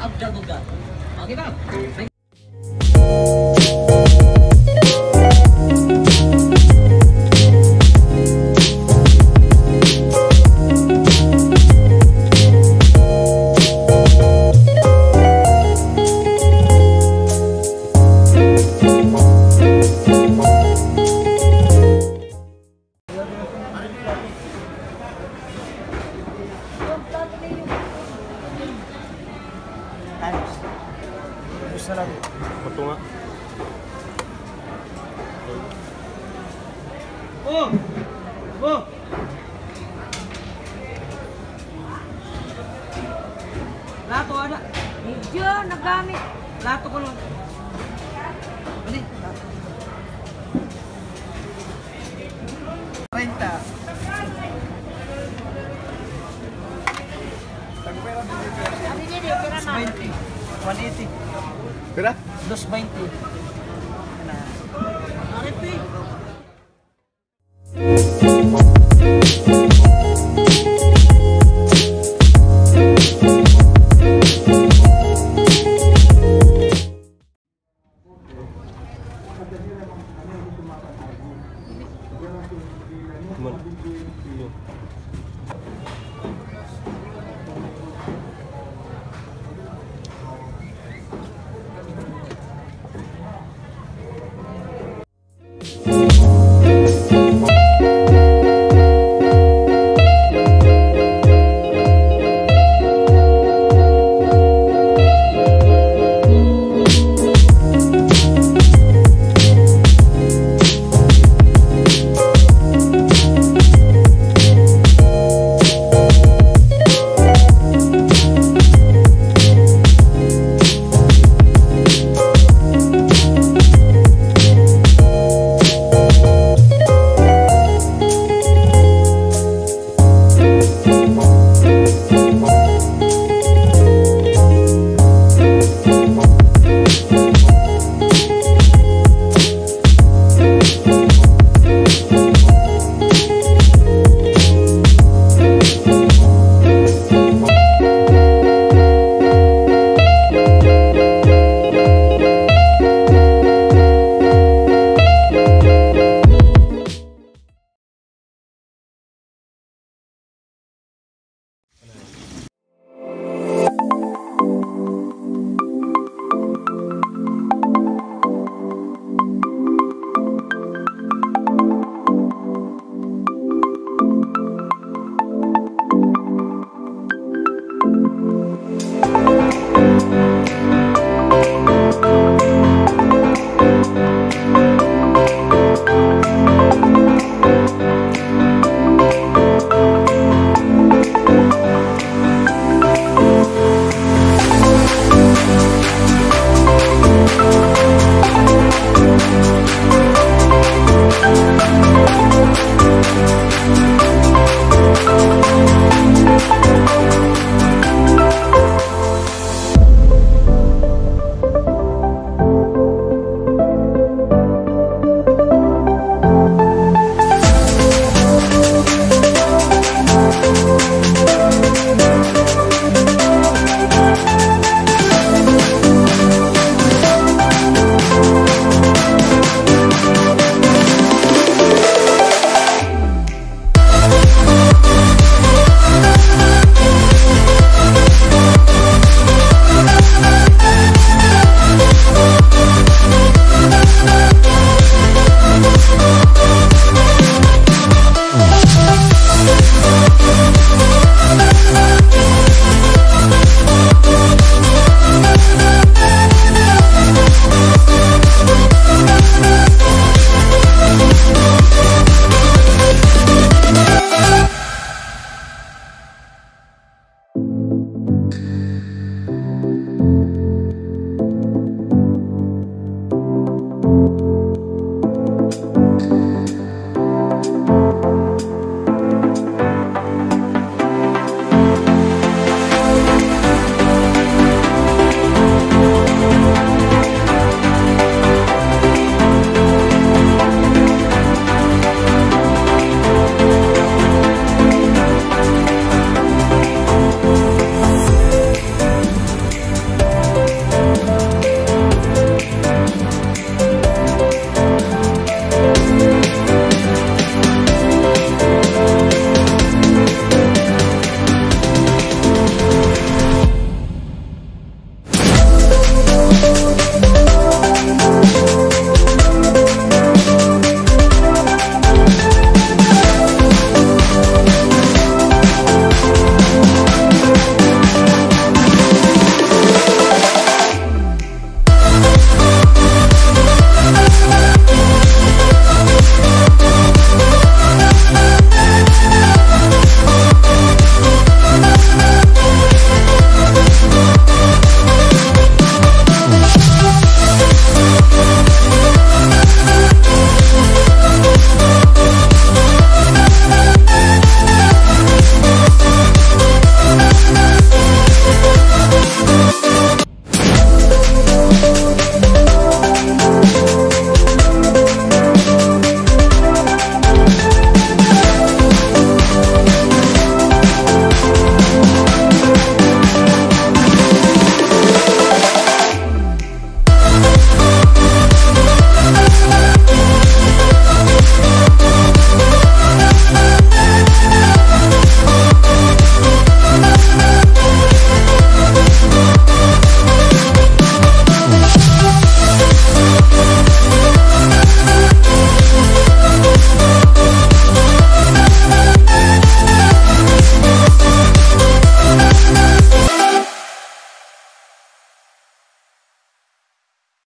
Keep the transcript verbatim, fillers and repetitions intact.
up double gun. I'll give up. Gusto lang. Bato nga. Oh! Oh! Lato, ana. Medyo nagamit. Lato ko lang. Balik. Renta. Tagpera din dito. Sabi niya dito, pera na. one eighty. Berapa? two twenty. Nah.